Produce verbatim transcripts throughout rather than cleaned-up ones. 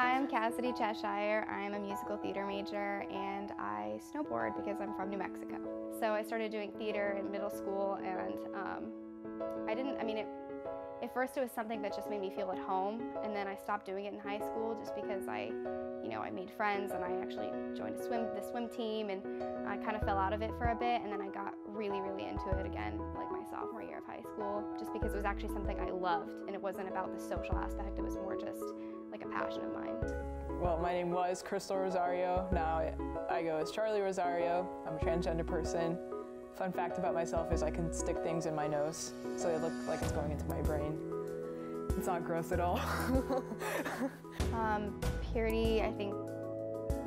Hi, I'm Cassidy Cheshire. I'm a musical theater major and I snowboard because I'm from New Mexico. So I started doing theater in middle school and um, I didn't, I mean, it, at first it was something that just made me feel at home, and then I stopped doing it in high school just because I, you know, I made friends and I actually joined a swim, the swim team, and I kind of fell out of it for a bit, and then I got really, really into it again like my sophomore year of high school just because it was actually something I loved and it wasn't about the social aspect, it was more just like a passion of mine. Well, my name was Crystal Rosario. Now I go as Charlie Rosario. I'm a transgender person. Fun fact about myself is I can stick things in my nose so they look like it's going into my brain. It's not gross at all. um, purity, I think,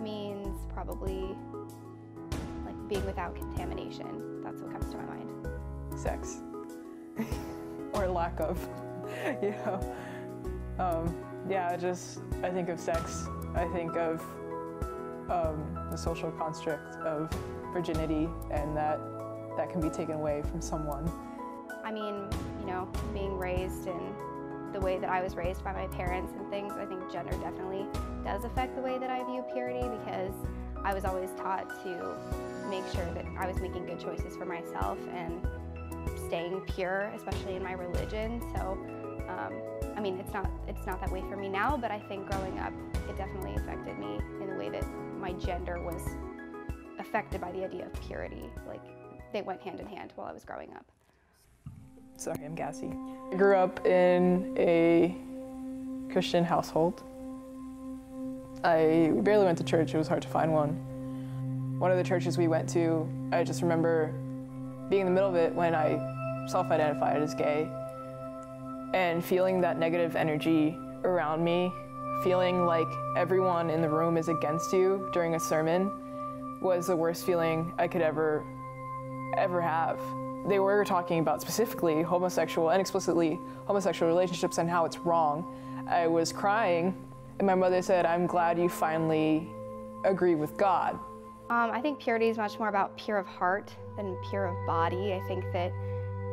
means probably like being without contamination. That's what comes to my mind. Sex. Or lack of, you know. Um, yeah, just, I think of sex. I think of um, the social construct of virginity, and that that can be taken away from someone. I mean, you know, being raised in the way that I was raised by my parents and things, I think gender definitely does affect the way that I view purity, because I was always taught to make sure that I was making good choices for myself and staying pure, especially in my religion. So, um, I mean, it's not, it's not that way for me now, but I think growing up, it definitely affected me in the way that my gender was affected by the idea of purity. Like, they went hand in hand while I was growing up. Sorry, I'm gassy. I grew up in a Christian household. I barely went to church, it was hard to find one. One of the churches we went to, I just remember being in the middle of it when I self-identified as gay and feeling that negative energy around me, feeling like everyone in the room is against you during a sermon was the worst feeling I could ever ever have. They were talking about specifically homosexual and explicitly homosexual relationships and how it's wrong. I was crying and my mother said, "I'm glad you finally agree with God." Um, I think purity is much more about pure of heart than pure of body. I think that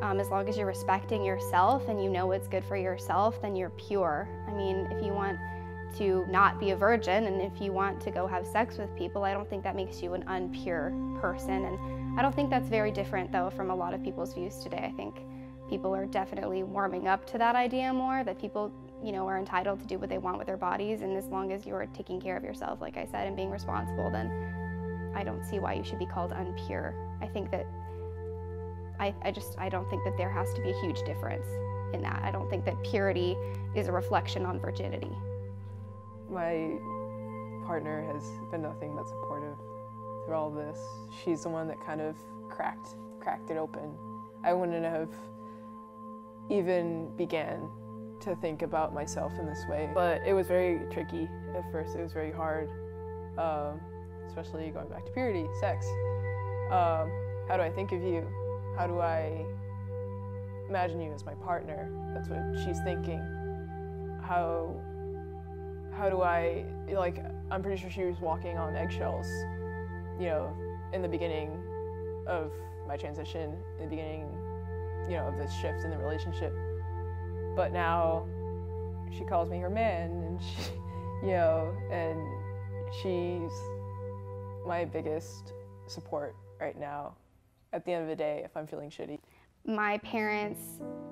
um, as long as you're respecting yourself and you know what's good for yourself, then you're pure. I mean, if you want to not be a virgin and if you want to go have sex with people, I don't think that makes you an unpure person. And I don't think that's very different though from a lot of people's views today. I think people are definitely warming up to that idea more, that people, you know, are entitled to do what they want with their bodies, and as long as you're taking care of yourself, like I said, and being responsible, then I don't see why you should be called unpure. I think that I, I just I don't think that there has to be a huge difference in that. I don't think that purity is a reflection on virginity. My partner has been nothing but supportive through all this. She's the one that kind of cracked cracked it open. I wouldn't have even began to think about myself in this way. But it was very tricky at first. It was very hard, um, especially going back to purity, sex. Um, how do I think of you? How do I imagine you as my partner? That's what she's thinking. How? How do I, like, I'm pretty sure she was walking on eggshells, you know, in the beginning of my transition, in the beginning, you know, of this shift in the relationship. But now she calls me her man, and she, you know, and she's my biggest support right now. At the end of the day, if I'm feeling shitty. My parents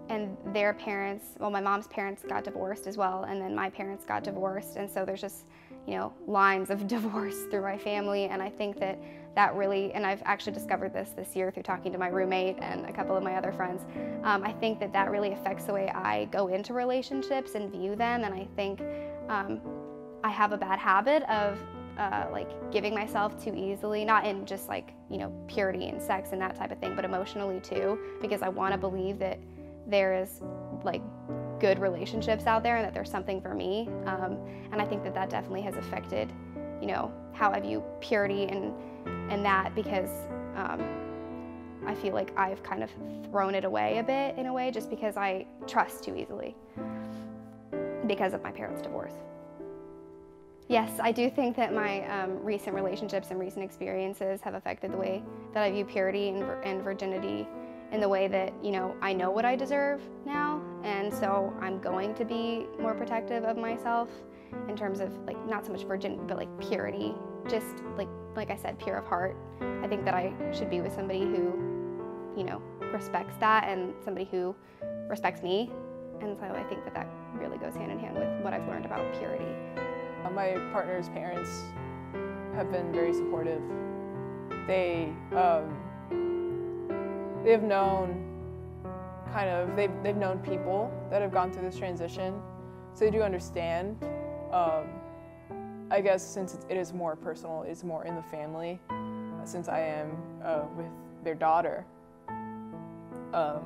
and their parents, well, my mom's parents got divorced as well, and then my parents got divorced, and so there's just, you know, lines of divorce through my family, and I think that that really, and I've actually discovered this this year through talking to my roommate and a couple of my other friends, um, I think that that really affects the way I go into relationships and view them, and I think um, I have a bad habit of Uh, like giving myself too easily, not in just like, you know, purity and sex and that type of thing, but emotionally too, because I want to believe that there is like good relationships out there and that there's something for me, um, and I think that that definitely has affected, you know, how I view purity and and that, because um, I feel like I've kind of thrown it away a bit in a way just because I trust too easily because of my parents' divorce. Yes, I do think that my um, recent relationships and recent experiences have affected the way that I view purity and, and virginity, in the way that, you know, I know what I deserve now, and and so I'm going to be more protective of myself in terms of, like, not so much virgin, but like purity, just like like I said, pure of heart. I think that I should be with somebody who, you know, respects that, and somebody who respects me, and so I think that that really goes hand in hand with what I've learned about purity. My partner's parents have been very supportive. They um, they've known kind of they've they've known people that have gone through this transition, so they do understand. Um, I guess since it is more personal, it's more in the family. Since I am uh, with their daughter, um,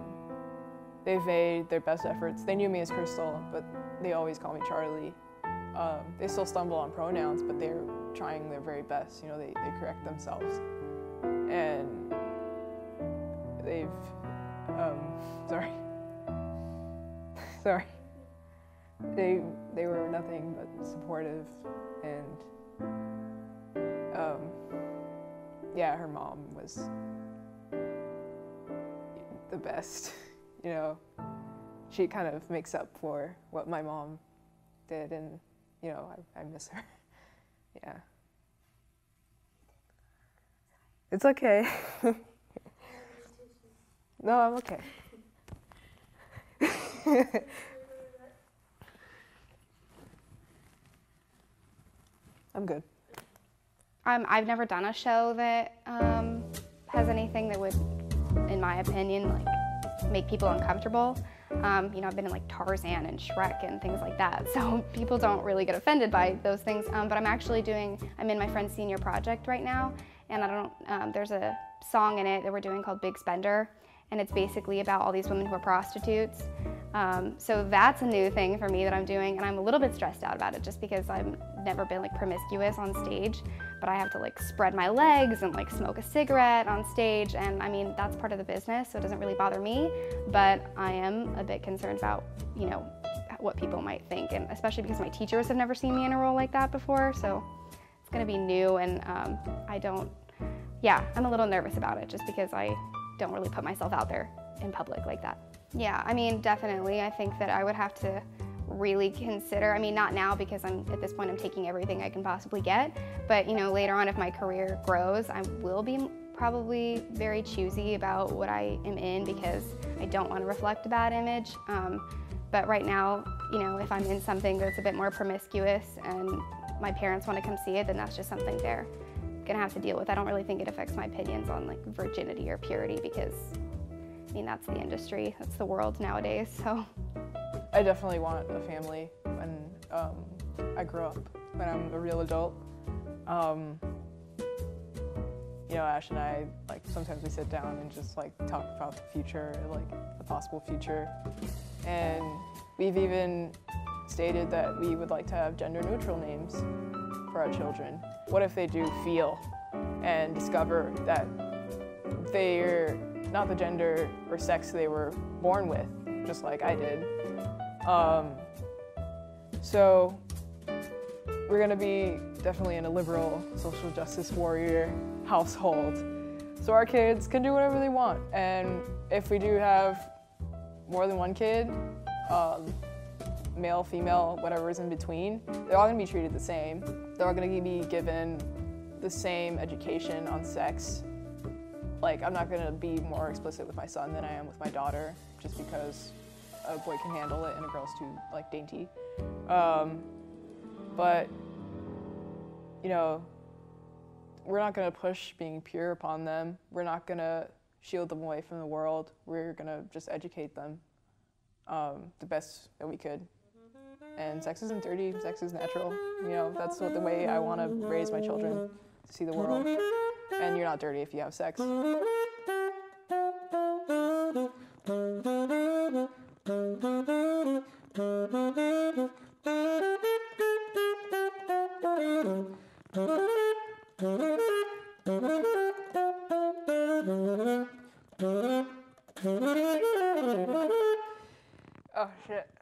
they've made their best efforts. They knew me as Crystal, but they always call me Charlie. Um, they still stumble on pronouns, but they're trying their very best. You know, they, they correct themselves, and they've. Um, sorry. sorry. They they were nothing but supportive, and um, yeah, her mom was the best. You know, she kind of makes up for what my mom did, and you know, I, I miss her. Yeah. It's okay. No, I'm okay. I'm good. Um, I've never done a show that um, has anything that would, in my opinion, like make people uncomfortable. Um, you know, I've been in like Tarzan and Shrek and things like that, so people don't really get offended by those things. Um, but I'm actually doing, I'm in my friend's senior project right now, and I don't, um, there's a song in it that we're doing called Big Spender, and it's basically about all these women who are prostitutes. Um, so that's a new thing for me that I'm doing, and I'm a little bit stressed out about it just because I've never been like promiscuous on stage, but I have to like spread my legs and like smoke a cigarette on stage, and I mean, that's part of the business, so it doesn't really bother me, but I am a bit concerned about, you know, what people might think, and especially because my teachers have never seen me in a role like that before, so it's gonna be new, and um, I don't, yeah, I'm a little nervous about it just because I don't really put myself out there in public like that. Yeah, I mean, definitely. I think that I would have to really consider, I mean, not now because I'm at this point I'm taking everything I can possibly get, but you know, later on if my career grows, I will be probably very choosy about what I am in because I don't want to reflect a bad image. Um, but right now, you know, if I'm in something that's a bit more promiscuous and my parents want to come see it, then that's just something they're gonna have to deal with. I don't really think it affects my opinions on like virginity or purity because I mean, that's the industry, that's the world nowadays, so. I definitely want a family when um, I grow up, when I'm a real adult. Um, you know, Ash and I, like, sometimes we sit down and just, like, talk about the future, like, the possible future. And we've even stated that we would like to have gender-neutral names for our children. What if they do feel and discover that they're not the gender or sex they were born with, just like I did. Um, so we're gonna be definitely in a liberal social justice warrior household. So our kids can do whatever they want. And if we do have more than one kid, um, male, female, whatever's in between, they're all gonna be treated the same. They're all gonna be given the same education on sex. Like, I'm not gonna be more explicit with my son than I am with my daughter, just because a boy can handle it and a girl's too, like, dainty. Um, but, you know, we're not gonna push being pure upon them. We're not gonna shield them away from the world. We're gonna just educate them um, the best that we could. And sex isn't dirty, sex is natural. You know, that's what the way I wanna raise my children, to see the world. And you're not dirty if you have sex. Oh, shit.